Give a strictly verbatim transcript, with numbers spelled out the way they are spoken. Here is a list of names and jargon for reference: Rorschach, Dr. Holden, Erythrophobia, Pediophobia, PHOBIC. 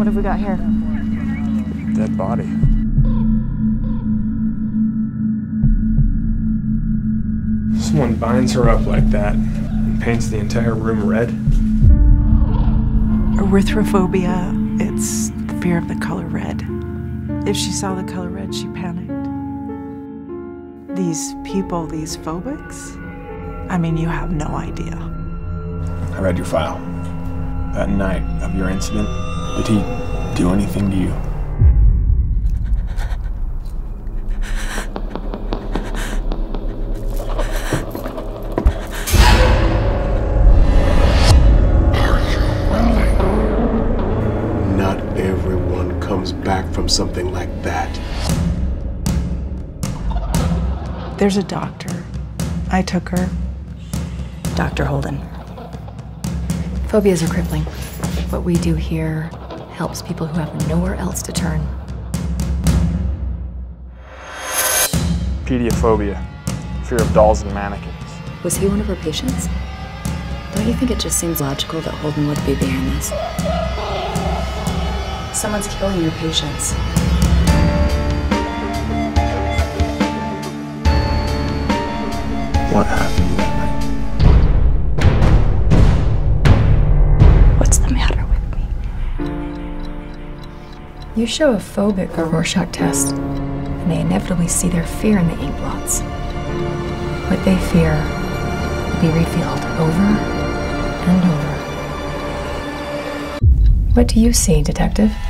What have we got here? Dead body. Someone binds her up like that and paints the entire room red. Erythrophobia, it's the fear of the color red. If she saw the color red, she panicked. These people, these phobics, I mean, you have no idea. I read your file. That night of your incident, did he do anything to you? Everyone comes back from something like that. There's a doctor. I took her. Doctor Holden. Phobias are crippling. What we do here helps people who have nowhere else to turn. Pediophobia. Fear of dolls and mannequins. Was he one of her patients? Don't you think it just seems logical that Holden would be behind this? Someone's killing your patients. What happened that night? What's the matter with me? You show a phobic or Rorschach test, and they inevitably see their fear in the inkblots. What they fear will be revealed over and over. What do you see, Detective?